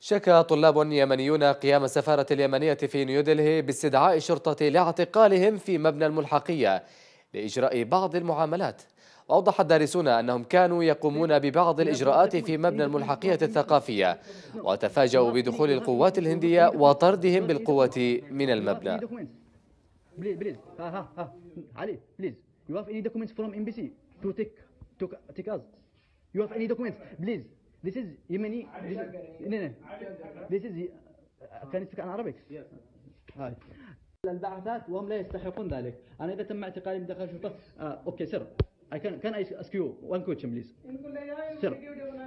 شكى طلاب يمنيون قيام السفارة اليمنية في نيودلهي باستدعاء الشرطة لاعتقالهم في مبنى الملحقية لإجراء بعض المعاملات. أوضح الدارسون أنهم كانوا يقومون ببعض الإجراءات في مبنى الملحقية الثقافية، وتفاجأوا بدخول القوات الهندية وطردهم بالقوة من المبنى. This is Yemeni. This is. Can you speak in Arabic? Yes. Hi. البعثات وهم لا يستحقون ذلك. أنا إذا تم اعتقالي بداخل شرطة. Okay, sir. I can I ask you one question, please? Sir,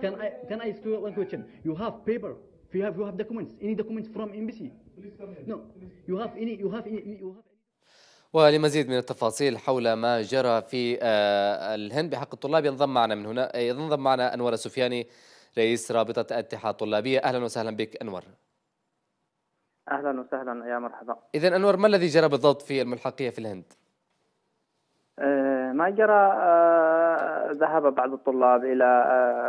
can I ask you one question? You have paper. You have documents. Any documents from embassy? No. You have any. ولمزيد من التفاصيل حول ما جرى في الهند بحق الطلاب ينضم معنا أنوارا سوفياني رئيس رابطة الاتحاد الطلابية. أهلا وسهلا بك أنور. أهلا وسهلا، يا مرحبا. إذن أنور، ما الذي جرى بالضبط في الملحقية في الهند؟ ما جرى، ذهب بعض الطلاب إلى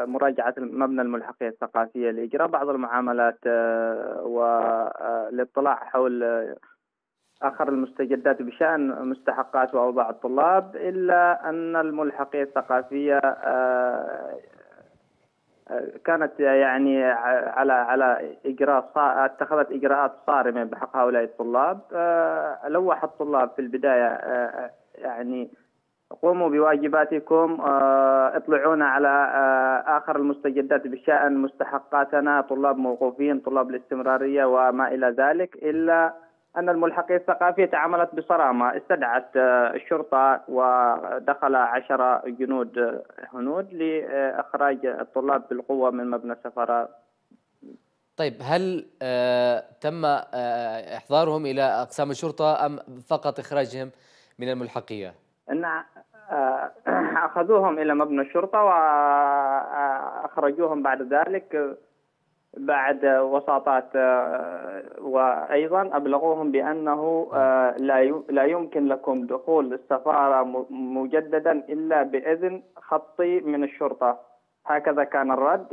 مراجعة مبنى الملحقية الثقافية لإجراء بعض المعاملات والاطلاع حول آخر المستجدات بشأن مستحقات وأوضاع الطلاب، إلا أن الملحقية الثقافية كانت يعني على إجراء، اتخذت إجراءات صارمة بحق هؤلاء الطلاب. لوح الطلاب في البداية يعني قوموا بواجباتكم، اطلعونا على آخر المستجدات بشأن مستحقاتنا، طلاب موقوفين، طلاب الاستمرارية وما إلى ذلك، إلا أن الملحقية الثقافية تعاملت بصرامة. استدعت الشرطة ودخل 10 جنود هنود لإخراج الطلاب بالقوة من مبنى السفارة. طيب، هل تم إحضارهم إلى أقسام الشرطة أم فقط إخراجهم من الملحقية؟ نعم، أخذوهم إلى مبنى الشرطة وأخرجوهم بعد ذلك بعد وساطات، وأيضا أبلغوهم بأنه لا يمكن لكم دخول السفارة مجددا إلا بإذن خطي من الشرطة. هكذا كان الرد،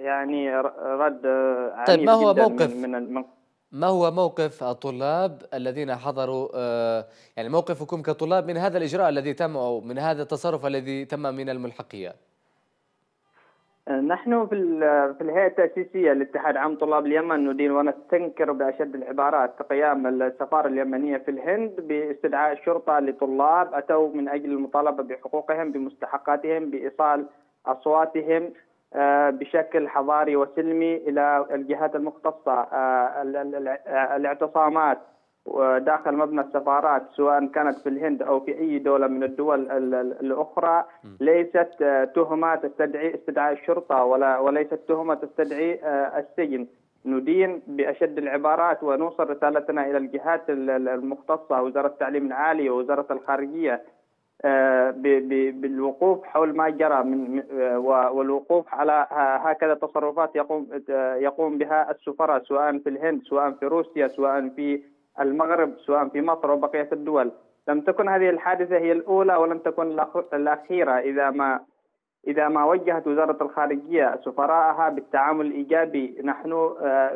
يعني رد عنيف. طيب، ما هو موقف الطلاب الذين حضروا، يعني موقفكم كطلاب من هذا الإجراء الذي تم أو من هذا التصرف الذي تم من الملحقية؟ نحن في الهيئة التأسيسية لاتحاد عام طلاب اليمن ندين ونستنكر بأشد العبارات قيام السفارة اليمنية في الهند باستدعاء الشرطة لطلاب أتوا من أجل المطالبة بحقوقهم، بمستحقاتهم، بإيصال أصواتهم بشكل حضاري وسلمي إلى الجهات المختصة. الاعتصامات داخل مبنى السفارات سواء كانت في الهند أو في أي دولة من الدول الأخرى ليست تهمة تستدعي استدعاء الشرطة وليست تهمة تستدعي السجن. ندين بأشد العبارات ونوصل رسالتنا إلى الجهات المختصة، وزارة التعليم العالي ووزارة الخارجية، بالوقوف حول ما جرى والوقوف على هكذا تصرفات يقوم بها السفراء سواء في الهند، سواء في روسيا، سواء في المغرب، سواء في مصر وبقية الدول. لم تكن هذه الحادثة هي الأولى ولم تكن الأخيرة إذا ما وجهت وزارة الخارجية سفراءها بالتعامل الإيجابي. نحن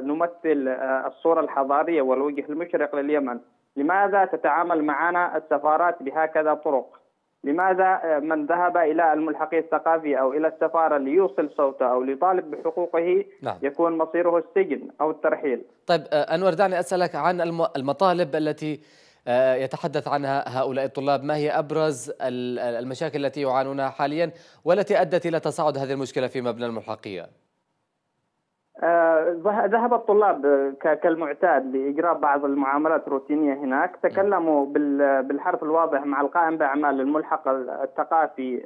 نمثل الصورة الحضارية والوجه المشرق لليمن. لماذا تتعامل معنا السفارات بهكذا طرق؟ لماذا من ذهب إلى الملحقية الثقافية أو إلى السفارة ليوصل صوته أو ليطالب بحقوقه يكون مصيره السجن أو الترحيل؟ طيب أنور، دعني أسألك عن المطالب التي يتحدث عنها هؤلاء الطلاب. ما هي أبرز المشاكل التي يعانونها حاليا والتي أدت إلى تصاعد هذه المشكلة في مبنى الملحقية؟ ذهب الطلاب كالمعتاد لإجراء بعض المعاملات الروتينية هناك. تكلموا بالحرف الواضح مع القائم بأعمال الملحق الثقافي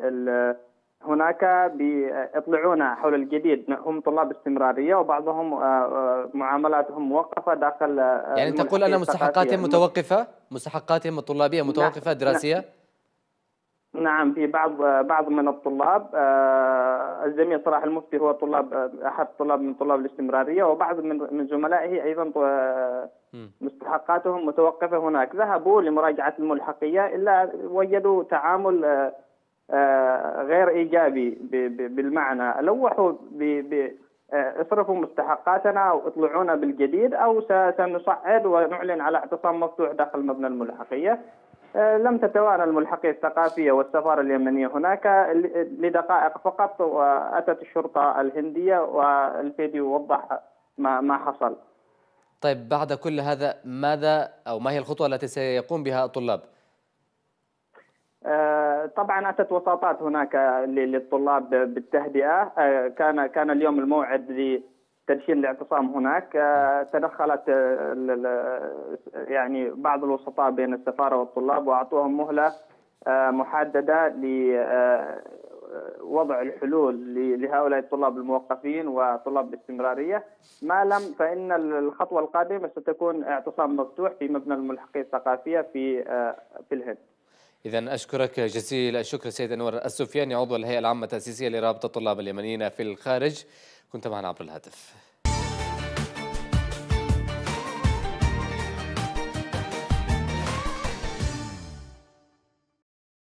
هناك بإطلعونا حول الجديد. هم طلاب استمرارية وبعضهم معاملاتهم موقفة داخل. يعني تقول أن مستحقاتهم متوقفة؟ مستحقاتهم الطلابية متوقفة دراسية؟ نعم، في بعض من الطلاب. الزميل صلاح المفتي هو أحد طلاب من طلاب الاستمرارية، وبعض من زملائه أيضا مستحقاتهم متوقفة هناك. ذهبوا لمراجعة الملحقية إلا وجدوا تعامل غير إيجابي بالمعنى. لوحوا اصرفوا مستحقاتنا واطلعونا بالجديد او سنصعد ونعلن على اعتصام مفتوح داخل مبنى الملحقية. لم تتوانى الملحقية الثقافية والسفارة اليمنية هناك لدقائق فقط، وأتت الشرطة الهندية والفيديو وضح ما حصل. طيب بعد كل هذا ماذا أو ما هي الخطوة التي سيقوم بها الطلاب؟ طبعا أتت وساطات هناك للطلاب بالتهدئة. كان اليوم الموعد تدشين الاعتصام هناك. تدخلت يعني بعض الوسطاء بين السفارة والطلاب وأعطوهم مهلة محددة لوضع الحلول لهؤلاء الطلاب الموقفين وطلاب الاستمرارية. ما لم فإن الخطوة القادمة ستكون اعتصام مفتوح في مبنى الملحقية الثقافية في الهند. إذا أشكرك جزيل الشكر سيد أنوار السوفياني، عضو الهيئة العامة التأسيسية لرابطة الطلاب اليمنيين في الخارج، كنت معنا عبر الهاتف.